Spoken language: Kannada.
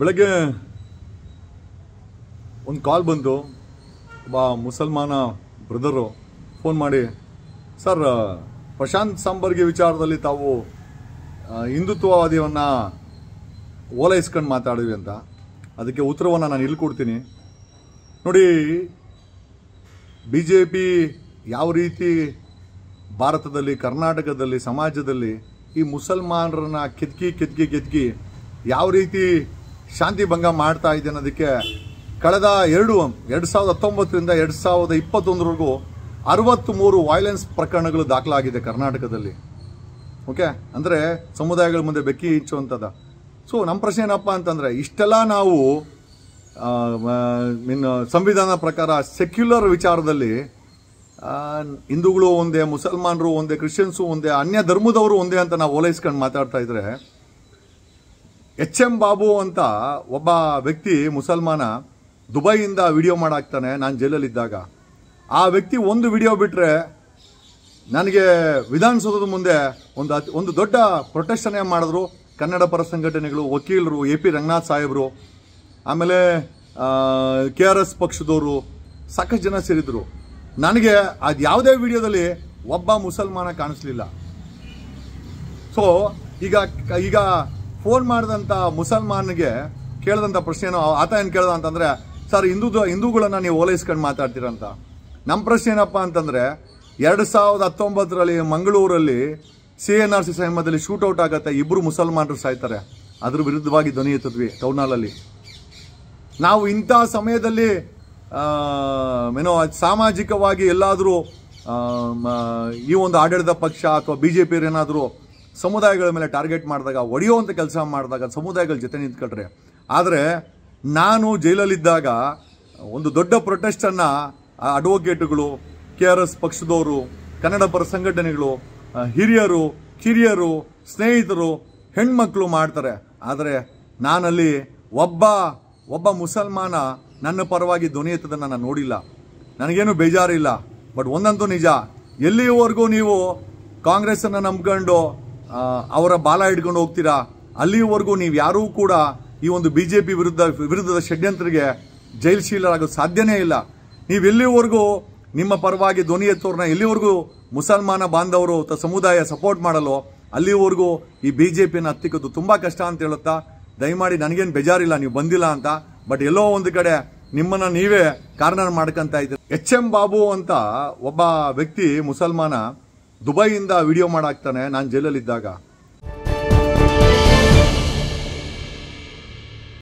ಬೆಳಗ್ಗೆ ಒಂದು ಕಾಲ್ ಬಂತು ಒಬ್ಬ ಮುಸಲ್ಮಾನ ಬ್ರದರು ಫೋನ್ ಮಾಡಿ ಸರ್ ಪ್ರಶಾಂತ್ ಸಾಂಬರ್ಗೆ ವಿಚಾರದಲ್ಲಿ ತಾವು ಹಿಂದುತ್ವವಾದಿಯನ್ನು ಓಲೈಸ್ಕೊಂಡು ಮಾತಾಡಿದ್ವಿ ಅಂತ. ಅದಕ್ಕೆ ಉತ್ತರವನ್ನು ನಾನು ಇಲ್ಲಿ ಕೊಡ್ತೀನಿ. ನೋಡಿ, ಬಿ ಜೆ ಪಿ ಯಾವ ರೀತಿ ಭಾರತದಲ್ಲಿ ಕರ್ನಾಟಕದಲ್ಲಿ ಸಮಾಜದಲ್ಲಿ ಈ ಮುಸಲ್ಮಾನರನ್ನ ಕೆತ್ತಿ ಯಾವ ರೀತಿ ಶಾಂತಿ ಭಂಗ ಮಾಡ್ತಾ ಇದೆ ಅನ್ನೋದಕ್ಕೆ ಕಳೆದ 2019 2021 63 ವೈಲೆನ್ಸ್ ಪ್ರಕರಣಗಳು ದಾಖಲಾಗಿದೆ ಕರ್ನಾಟಕದಲ್ಲಿ. ಓಕೆ, ಅಂದರೆ ಸಮುದಾಯಗಳ ಮುಂದೆ ಬೆಕ್ಕಿ ಇಚ್ಚುವಂಥದ್ದು. ಸೊ ನಮ್ಮ ಪ್ರಶ್ನೆ ಏನಪ್ಪ ಅಂತಂದರೆ, ಇಷ್ಟೆಲ್ಲ ನಾವು ಇನ್ನು ಸಂವಿಧಾನ ಪ್ರಕಾರ ಸೆಕ್ಯುಲರ್ ವಿಚಾರದಲ್ಲಿ ಹಿಂದೂಗಳು ಒಂದೇ, ಮುಸಲ್ಮಾನರು ಒಂದೇ, ಕ್ರಿಶ್ಚಿಯನ್ಸು ಒಂದೇ, ಅನ್ಯ ಧರ್ಮದವರು ಒಂದೇ ಅಂತ ನಾವು ಓಲೈಸ್ಕೊಂಡು ಮಾತಾಡ್ತಾ ಇದ್ರೆ, HM ಬಾಬು ಅಂತ ಒಬ್ಬ ವ್ಯಕ್ತಿ ಮುಸಲ್ಮಾನ ದುಬೈಯಿಂದ ವಿಡಿಯೋ ಮಾಡಾಕ್ತಾನೆ ನಾನು ಜೈಲಲ್ಲಿದ್ದಾಗ. ಆ ವ್ಯಕ್ತಿ ಒಂದು ವಿಡಿಯೋ ಬಿಟ್ಟರೆ ನನಗೆ ವಿಧಾನಸೌಧದ ಮುಂದೆ ಒಂದು ದೊಡ್ಡ ಪ್ರೊಟೆಸ್ಟನ್ನೇ ಮಾಡಿದ್ರು ಕನ್ನಡ ಪರ ಸಂಘಟನೆಗಳು, ವಕೀಲರು, AP ರಂಗನಾಥ್ ಸಾಹೇಬರು, ಆಮೇಲೆ KRS ಪಕ್ಷದವರು ಸಾಕಷ್ಟು ಜನ ಸೇರಿದ್ರು. ನನಗೆ ಅದು ಯಾವುದೇ ವಿಡಿಯೋದಲ್ಲಿ ಒಬ್ಬ ಮುಸಲ್ಮಾನ ಕಾಣಿಸ್ಲಿಲ್ಲ. ಸೊ ಈಗ ಈಗ ಫೋನ್ ಮಾಡಿದಂಥ ಮುಸಲ್ಮಾನಿಗೆ ಕೇಳಿದಂಥ ಪ್ರಶ್ನೆನೋ ಆತ ಏನು ಕೇಳ್ದ ಅಂತಂದರೆ, ಸರ್ ಹಿಂದೂಗಳನ್ನು ನೀವು ಓಲೈಸ್ಕೊಂಡು ಮಾತಾಡ್ತೀರಂತ. ನಮ್ಮ ಪ್ರಶ್ನೆ ಏನಪ್ಪ ಅಂತಂದರೆ, 2019 ಮಂಗಳೂರಲ್ಲಿ CNRC ಸಂಯಮದಲ್ಲಿ ಶೂಟೌಟ್ ಆಗುತ್ತೆ, 2 ಮುಸಲ್ಮಾನರು ಸಾಯ್ತಾರೆ. ಅದ್ರ ವಿರುದ್ಧವಾಗಿ ಧ್ವನಿ ಎತ್ತಿದ್ವಿ ಟೌನ್ ಹಾಲಲ್ಲಿ ನಾವು. ಇಂಥ ಸಮಯದಲ್ಲಿ ಏನೋ ಸಾಮಾಜಿಕವಾಗಿ ಎಲ್ಲಾದರೂ ಈ ಒಂದು ಆಡಳಿತ ಪಕ್ಷ ಅಥವಾ BJP ಏನಾದರೂ ಸಮುದಾಯಗಳ ಮೇಲೆ ಟಾರ್ಗೆಟ್ ಮಾಡಿದಾಗ, ಒಡೆಯುವಂಥ ಕೆಲಸ ಮಾಡಿದಾಗ ಸಮುದಾಯಗಳ ಜೊತೆ ನಿಂತ್ಕೊಳ್ರೆ. ಆದರೆ ನಾನು ಜೈಲಲ್ಲಿದ್ದಾಗ ಒಂದು ದೊಡ್ಡ ಪ್ರೊಟೆಸ್ಟನ್ನು ಅಡ್ವೊಕೇಟುಗಳು, KRS ಪಕ್ಷದವರು, ಕನ್ನಡ ಪರ ಸಂಘಟನೆಗಳು, ಹಿರಿಯರು, ಕಿರಿಯರು, ಸ್ನೇಹಿತರು, ಹೆಣ್ಮಕ್ಳು ಮಾಡ್ತಾರೆ. ಆದರೆ ನಾನಲ್ಲಿ ಒಬ್ಬ ಮುಸಲ್ಮಾನ ನನ್ನ ಪರವಾಗಿ ಧ್ವನಿ ಎತ್ತದನ್ನು ನಾನು ನೋಡಿಲ್ಲ. ನನಗೇನು ಬೇಜಾರಿಲ್ಲ. ಬಟ್ ಒಂದಂತೂ ನಿಜ, ಎಲ್ಲಿವರೆಗೂ ನೀವು ಕಾಂಗ್ರೆಸ್ಸನ್ನು ನಂಬ್ಕೊಂಡು ಅವರ ಬಾಲ ಹಿಡ್ಕೊಂಡು ಹೋಗ್ತೀರಾ, ಅಲ್ಲಿವರೆಗೂ ನೀವು ಯಾರೂ ಕೂಡ ಈ ಒಂದು BJP ವಿರುದ್ಧದ ಷಡ್ಯಂತ್ರಕ್ಕೆ ಜೈಲ್ಶೀಲರಾಗೋದು ಸಾಧ್ಯನೇ ಇಲ್ಲ. ನೀವು ಎಲ್ಲಿವರೆಗೂ ನಿಮ್ಮ ಪರವಾಗಿ ಧ್ವನಿ ಎತ್ತೋರನ್ನ ಎಲ್ಲಿವರೆಗೂ ಮುಸಲ್ಮಾನ ಬಾಂಧವರು ಸಮುದಾಯ ಸಪೋರ್ಟ್ ಮಾಡಲು, ಅಲ್ಲಿವರೆಗೂ ಈ BJPಯನ್ನು ಹತ್ತಿಕ್ಕೋದು ತುಂಬ ಕಷ್ಟ ಅಂತ ಹೇಳುತ್ತಾ, ದಯಮಾಡಿ ನನಗೇನು ಬೇಜಾರಿಲ್ಲ ನೀವು ಬಂದಿಲ್ಲ ಅಂತ, ಬಟ್ ಎಲ್ಲೋ ಒಂದು ಕಡೆ ನಿಮ್ಮನ್ನು ನೀವೇ ಕಾರಣ ಮಾಡ್ಕೊಂತ ಇದ್ದೀರಿ. HM ಬಾಬು ಅಂತ ಒಬ್ಬ ವ್ಯಕ್ತಿ ಮುಸಲ್ಮಾನ ದುಬೈಯಿಂದ ವಿಡಿಯೋ ಮಾಡಾಕ್ತಾನೆ ನಾನು ಜೈಲಲ್ಲಿದ್ದಾಗ.